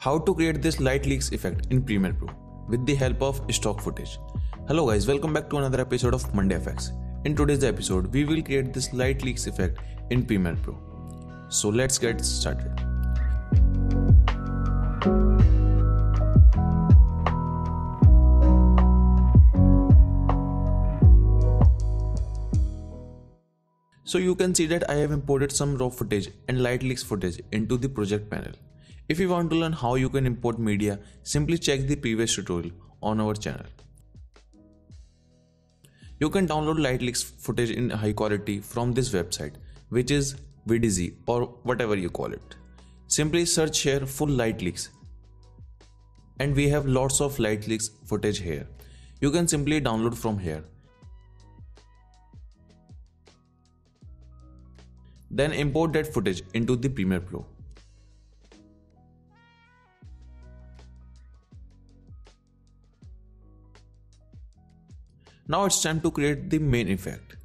How to create this light leaks effect in Premiere Pro with the help of stock footage. Hello guys, welcome back to another episode of Monday FX. In today's episode, we will create this light leaks effect in Premiere Pro. So let's get started. So you can see that I have imported some raw footage and light leaks footage into the project panel. If you want to learn how you can import media, simply check the previous tutorial on our channel. You can download light leaks footage in high quality from this website, which is Videezy or whatever you call it. Simply search here full light leaks and we have lots of light leaks footage here. You can simply download from here. Then import that footage into the Premiere Pro. Now it's time to create the main effect.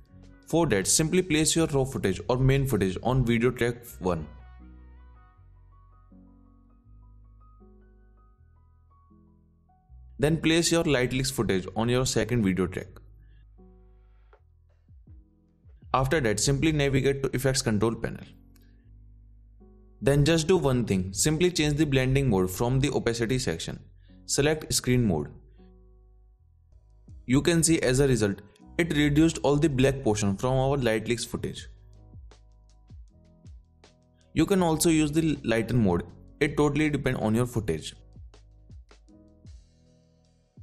For that, simply place your raw footage or main footage on video track 1. Then place your light leaks footage on your second video track. After that, simply navigate to Effects Control Panel. Then just do one thing, simply change the blending mode from the opacity section. Select screen mode. You can see as a result, it reduced all the black portion from our light leaks footage. You can also use the lighten mode, it totally depends on your footage.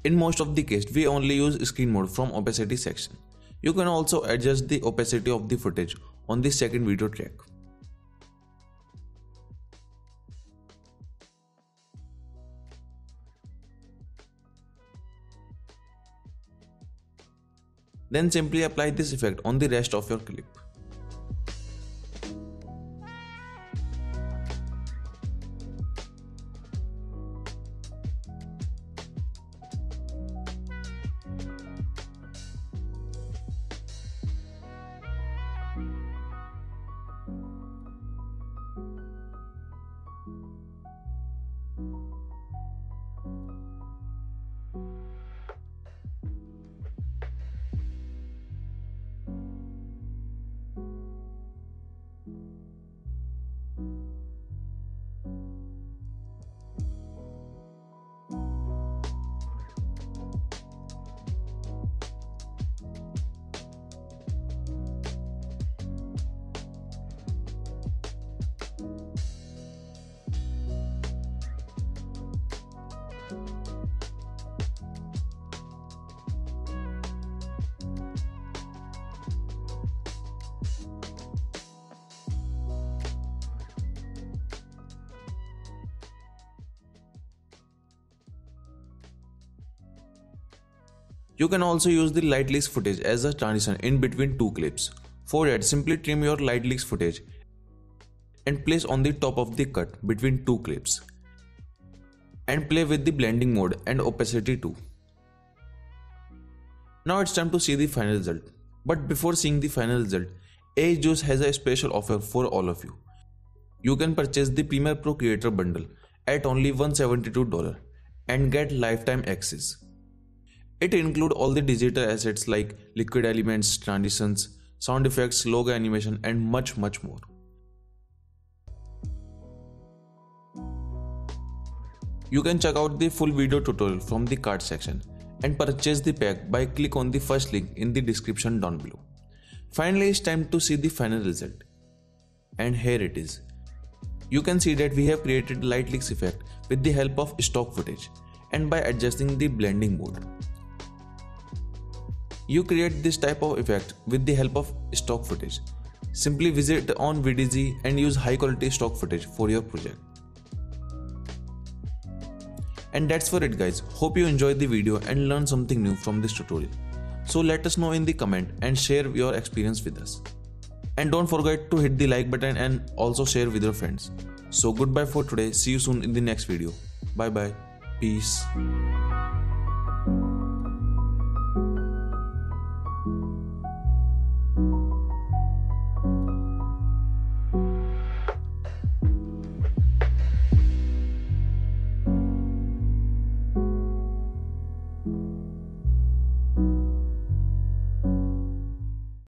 In most of the case, we only use screen mode from opacity section. You can also adjust the opacity of the footage on the second video track. Then simply apply this effect on the rest of your clip. You can also use the light leaks footage as a transition in between two clips. For that, simply trim your light leaks footage and place on the top of the cut between two clips and play with the blending mode and opacity too. Now it's time to see the final result. But before seeing the final result, AJuice has a special offer for all of you. You can purchase the Premiere Pro Creator Bundle at only $172 and get lifetime access. It includes all the digital assets like liquid elements, transitions, sound effects, logo animation and much more. You can check out the full video tutorial from the card section and purchase the pack by click on the first link in the description down below. Finally, it's time to see the final result. And here it is. You can see that we have created light leaks effect with the help of stock footage and by adjusting the blending mode. You create this type of effect with the help of stock footage. Simply visit on Videezy and use high quality stock footage for your project. And that's for it guys. Hope you enjoyed the video and learned something new from this tutorial. So let us know in the comment and share your experience with us. And don't forget to hit the like button and also share with your friends. So goodbye for today. See you soon in the next video. Bye bye. Peace.